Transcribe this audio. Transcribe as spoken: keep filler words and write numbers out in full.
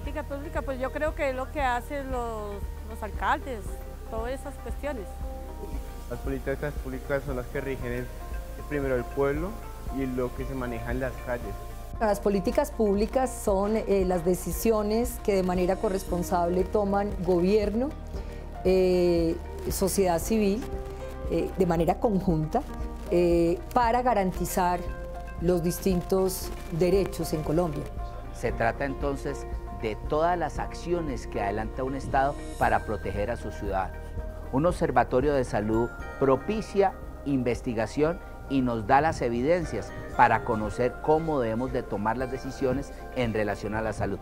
política pública, pues yo creo que es lo que hacen los, los alcaldes, todas esas cuestiones. Las políticas públicas son las que rigen el, primero el pueblo y lo que se maneja en las calles. Las políticas públicas son eh, las decisiones que de manera corresponsable toman gobierno, eh, sociedad civil, eh, de manera conjunta, eh, para garantizar los distintos derechos en Colombia. Se trata entonces de todas las acciones que adelanta un Estado para proteger a sus ciudadanos. Un observatorio de salud propicia investigación y nos da las evidencias para conocer cómo debemos de tomar las decisiones en relación a la salud.